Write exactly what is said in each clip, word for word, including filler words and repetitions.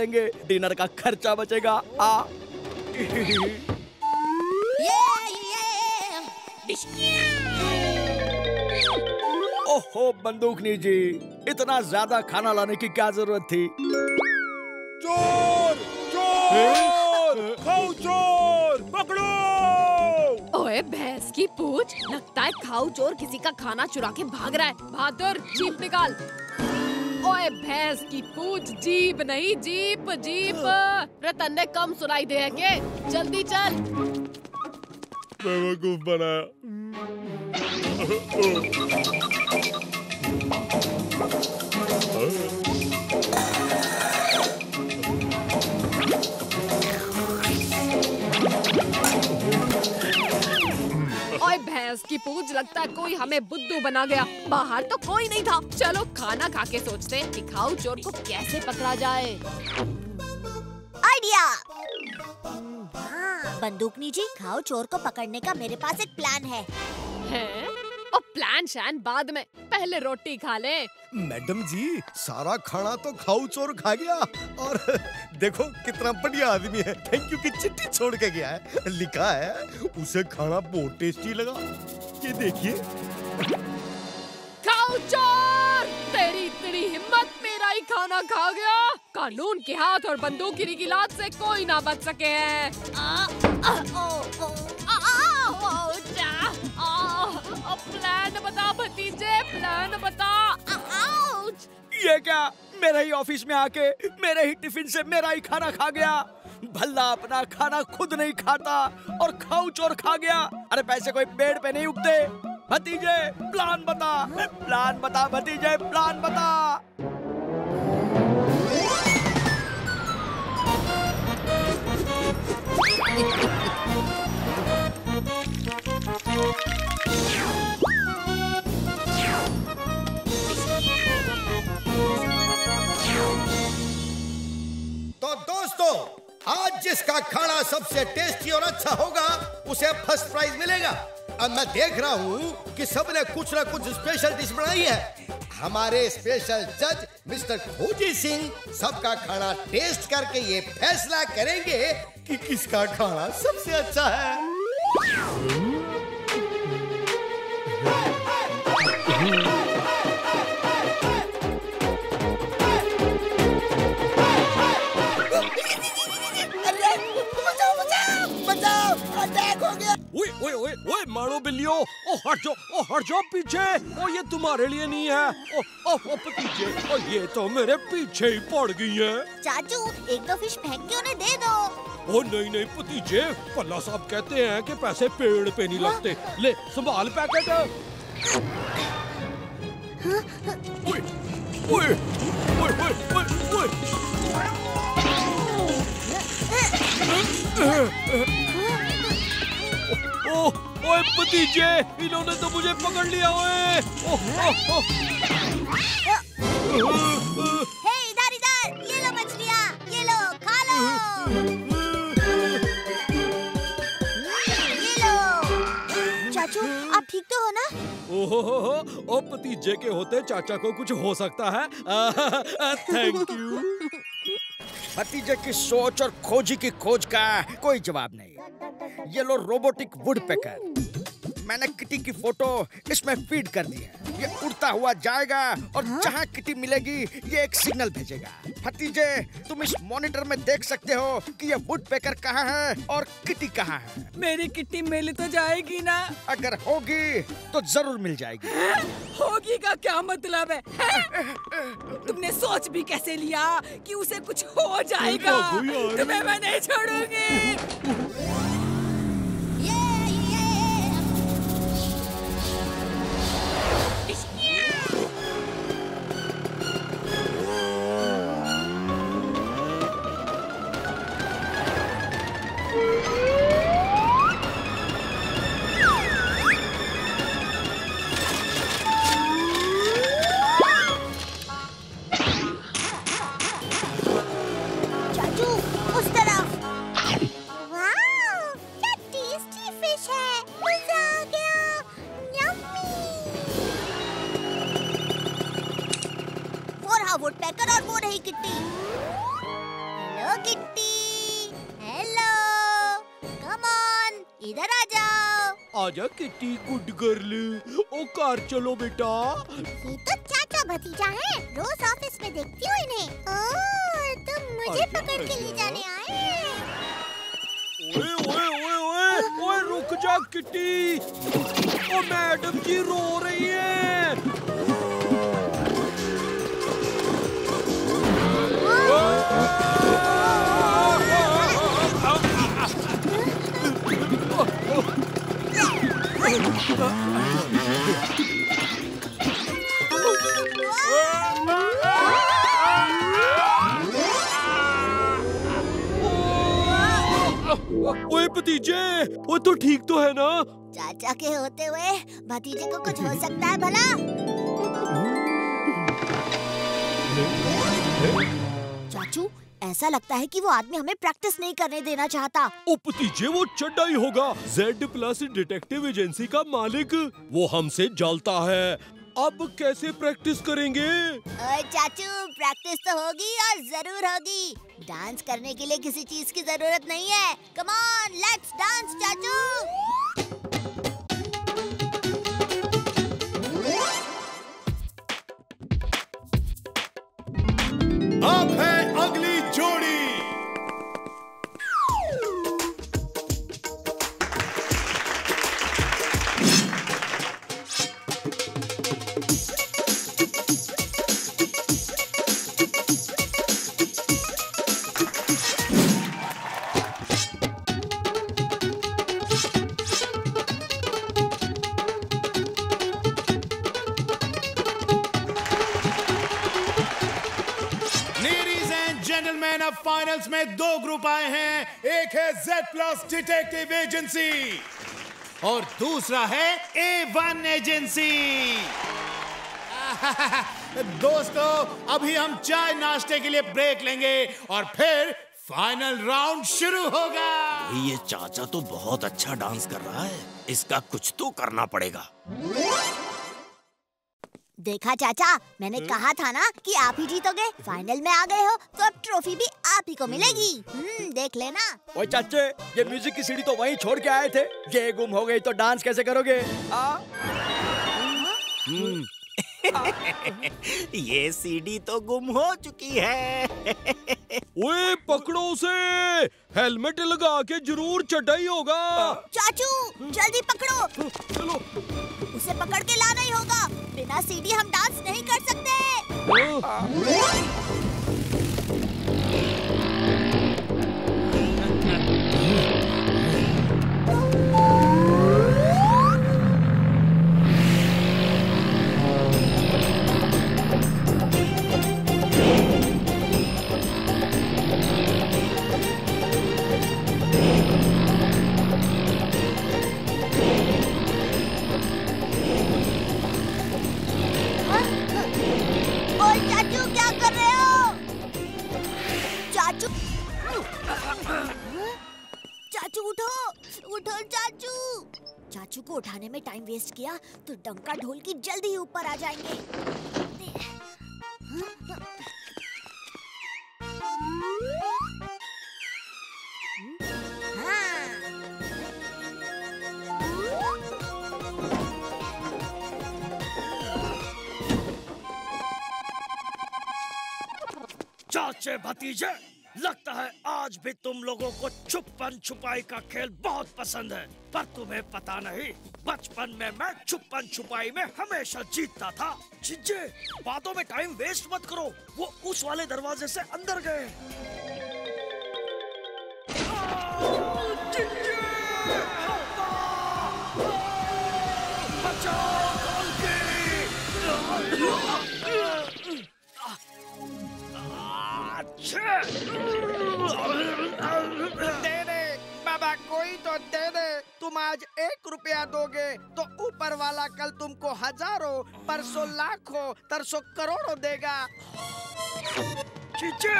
देंगे, डिनर का खर्चा बचेगा। आ ओहो बंदूकनी जी, इतना ज्यादा खाना लाने की क्या जरूरत थी। चोर चोर खाओ चोर पकड़ो। ओए भैंस की पूछ, लगता है खाओ चोर किसी का खाना चुरा के भाग रहा है। बहादुर जीप निकाल। ओए भैंस की पूछ, जीप नहीं जीप जीप। रतन ने कम सुनाई दे है के, जल्दी चल। बेवकूफ बनाया। ओए भैंस की पूछ, लगता है कोई हमें बुद्धू बना गया। बाहर तो कोई नहीं था। चलो खाना खा के सोचते हैं कि खाऊ चोर को कैसे पकड़ा जाए। आइडिया। बंदूकनी जी, खाऊ चोर को पकड़ने का मेरे पास एक प्लान है। है? और प्लान शान बाद में, पहले रोटी खा ले। मैडम जी, सारा खाना तो खाऊ चोर खा गया और देखो कितना बढ़िया आदमी है। थैंक यू की चिट्ठी छोड़ के गया है। लिखा है उसे खाना बहुत टेस्टी लगा। ये देखिए। खाऊ चोर, तेरी इतनी हिम्मत, मेरा ही खाना खा गया। कानून के हाथ और बंदूकगिरी की लात से कोई ना बच सके है। आ, आ, ओ, ओ, आ, आ, ओ, प्लान बता भतीजे, प्लान बता। आउच! ये क्या, मेरे ही ऑफिस में आके मेरे ही टिफिन से मेरा ही खाना खा गया। भला अपना खाना खुद नहीं खाता और खाऊ चोर खा गया। अरे पैसे कोई पेड़ पे नहीं उगते। भतीजे प्लान बता, प्लान बता भतीजे, प्लान बता। आज जिसका खाना सबसे टेस्टी और अच्छा होगा उसे फर्स्ट प्राइज मिलेगा। अब मैं देख रहा हूँ कि सबने कुछ ना कुछ स्पेशल डिश बनाई है। हमारे स्पेशल जज मिस्टर खोजी सिंह सबका खाना टेस्ट करके ये फैसला करेंगे कि किसका खाना सबसे अच्छा है। है, है, है। ओए ओए ओए मारो बिल्लियों, ओ हट जाओ, ओ हट जाओ पीछे। ओ ये तुम्हारे लिए नहीं है। ओ ओ ओ पीछे, ओ ये तो मेरे पीछे ही पड़ गई है। चाचू एक दो फिश फेंक के उन्हें दे दो। ओ नहीं नहीं पतीजे, पल्ला साहब कहते हैं कि पैसे पेड़ पे नहीं लगते। ले संभाल पैकेट। ओए ओए ओए ओए ओए ओए भतीजे, इन्होंने तो मुझे पकड़ लिया। ओए हे इधर इधर, ये लो मछलियाँ, ये लो खा लो, ये लो। चाचू आप ठीक तो हो ना? ओहो ओ भतीजे के होते चाचा को कुछ हो सकता है। Thank you. भतीजे की सोच और खोजी की खोज का कोई जवाब नहीं। ये लो रोबोटिक वुड पैकर। मैंने किटी की फोटो इसमें फीड कर दी है। ये उड़ता हुआ जाएगा और जहाँ किटी मिलेगी ये एक सिग्नल भेजेगा। भतीजे तुम इस मॉनिटर में देख सकते हो कि ये वुड पैकर कहाँ है और किटी कहाँ है। मेरी किटी मिल तो जाएगी ना? अगर होगी तो जरूर मिल जाएगी। है? होगी का क्या मतलब है? है? तुमने सोच भी कैसे लिया कि उसे कुछ हो जाएगा? तुम्हें मैं नहीं छोड़ूंगी। चाचू उस तरफ। वाह इधर आ जाओ। आजा किटी गुड गर्ल। ओ कार चलो बेटा। ये तो चाचा भतीजा है, रोज ऑफिस में देखती हूँ इन्हें। ओह, तुम मुझे पकड़ के ले जाने आए। ओए ओए ओए ओए ओए रुक जा किटी। ओ मैडम जी रो रही है। ओए भतीजे, वो तो ठीक तो है ना? चाचा के होते हुए भतीजे को कुछ हो सकता है भला? चाचू, ऐसा लगता है कि वो आदमी हमें प्रैक्टिस नहीं करने देना चाहता। ओ भतीजे, वो चड्डा ही होगा, Z+ डिटेक्टिव एजेंसी का मालिक। वो हमसे जलता है। अब कैसे प्रैक्टिस करेंगे? ओए चाचू, प्रैक्टिस तो होगी और जरूर होगी। डांस करने के लिए किसी चीज की जरूरत नहीं है। कम ऑन, लेट्स डांस चाचू। अब है अगली जोड़ी। फाइनल्स में दो ग्रुप आए हैं, एक है Z+ डिटेक्टिव एजेंसी और दूसरा है ए वन एजेंसी। दोस्तों, अभी हम चाय नाश्ते के लिए ब्रेक लेंगे और फिर फाइनल राउंड शुरू होगा। ये चाचा तो बहुत अच्छा डांस कर रहा है, इसका कुछ तो करना पड़ेगा। देखा चाचा, मैंने कहा था ना कि आप ही जीतोगे। फाइनल में आ गए हो तो अब ट्रॉफी भी आप ही को मिलेगी। हम्म, देख लेना। ओए चाचे, ये म्यूजिक की सीढ़ी तो वहीं छोड़ के आए थे। ये गुम हो गई तो डांस कैसे करोगे? आ? ये सीढ़ी तो गुम हो चुकी है। ओए पकड़ो उसे, हेलमेट लगा के जरूर चटाई होगा। चाचू जल्दी पकड़ो। चलो। उसे पकड़ के लाना ही होगा, बिना सीढ़ी हम डांस नहीं कर सकते। चाचू को उठाने में टाइम वेस्ट किया तो डंका ढोल की जल्दी ही ऊपर आ जाएंगे। चाचे भतीजे, लगता है आज भी तुम लोगों को छुपन छुपाई का खेल बहुत पसंद है, पर तुम्हें पता नहीं बचपन में मैं छुपन छुपाई में हमेशा जीतता था। जीजे, बातों में टाइम वेस्ट मत करो, वो उस वाले दरवाजे से अंदर गए। दे दे बाबा, कोई तो दे दे। तुम आज एक रुपया दोगे तो ऊपर वाला कल तुमको हजारों, परसों लाखों, तरसों करोड़ों देगा। चीचे,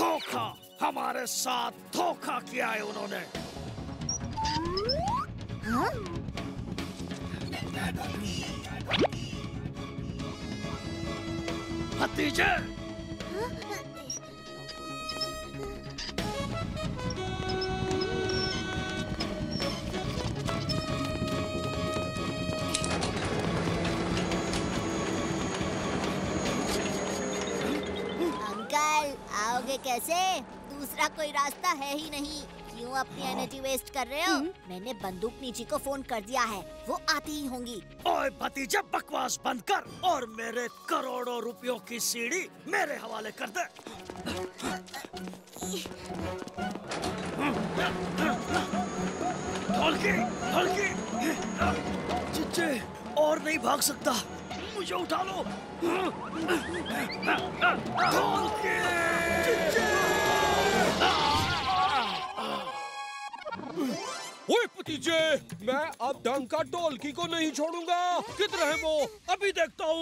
धोखा, हमारे साथ धोखा किया है उन्होंने। हाँ? भतीजे, जाओगे कैसे? दूसरा कोई रास्ता है ही नहीं। क्यों अपनी एनर्जी वेस्ट कर रहे हो? मैंने बंदूकनी जी को फोन कर दिया है, वो आती ही होंगी। ओए भतीजा बकवास बंद कर और मेरे करोड़ों रुपयों की सीढ़ी मेरे हवाले कर दे। हल्की, हल्की, और नहीं भाग सकता, मुझे उठा लो। हल्की, ओए भतीजे, मैं अब ढंग का ढोलकी को नहीं छोड़ूंगा। किधर है वो? अभी देखता हूँ।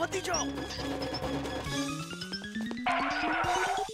भतीजा